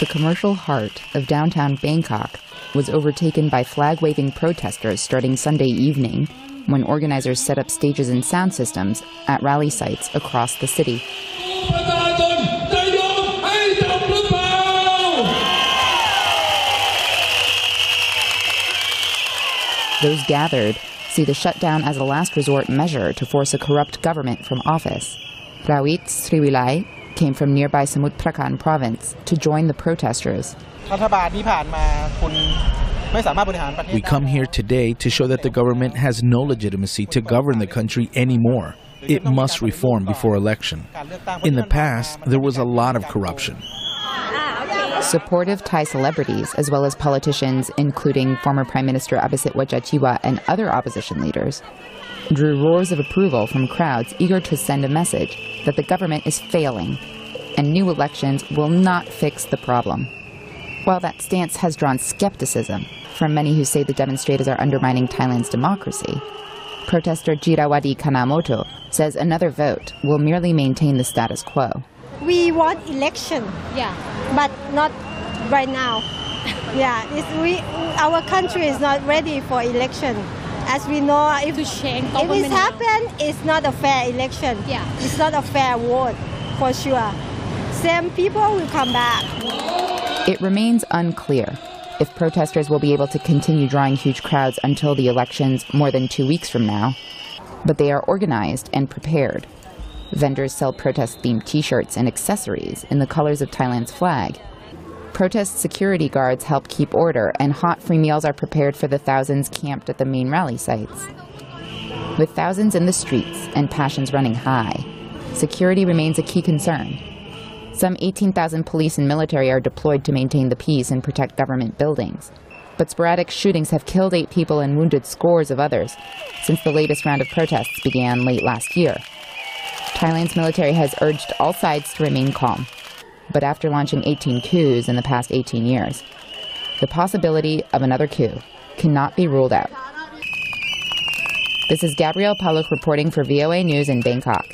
the commercial heart of downtown Bangkok was overtaken by flag-waving protesters starting Sunday evening when organizers set up stages and sound systems at rally sites across the city. Those gathered see the shutdown as a last resort measure to force a corrupt government from office. Pravit Sriwilai came from nearby Samut Prakan province to join the protesters. We come here today to show that the government has no legitimacy to govern the country anymore. It must reform before election. In the past, there was a lot of corruption. Supportive Thai celebrities, as well as politicians, including former Prime Minister Abhisit Vejjajiva and other opposition leaders, drew roars of approval from crowds eager to send a message that the government is failing and new elections will not fix the problem. While that stance has drawn skepticism from many who say the demonstrators are undermining Thailand's democracy, protester Jirawadi Kanamoto says another vote will merely maintain the status quo. We want election, but not right now. Our country is not ready for election. As we know, if it happens, it's not a fair election. It's not a fair vote, for sure. Same people will come back. It remains unclear if protesters will be able to continue drawing huge crowds until the elections more than 2 weeks from now, but they are organized and prepared. Vendors sell protest-themed T-shirts and accessories in the colors of Thailand's flag. Protest security guards help keep order, and hot free meals are prepared for the thousands camped at the main rally sites. With thousands in the streets and passions running high, security remains a key concern. Some 18,000 police and military are deployed to maintain the peace and protect government buildings. But sporadic shootings have killed 8 people and wounded scores of others since the latest round of protests began late last year. Thailand's military has urged all sides to remain calm, but after launching 18 coups in the past 18 years, the possibility of another coup cannot be ruled out. This is Gabriel Palock reporting for VOA News in Bangkok.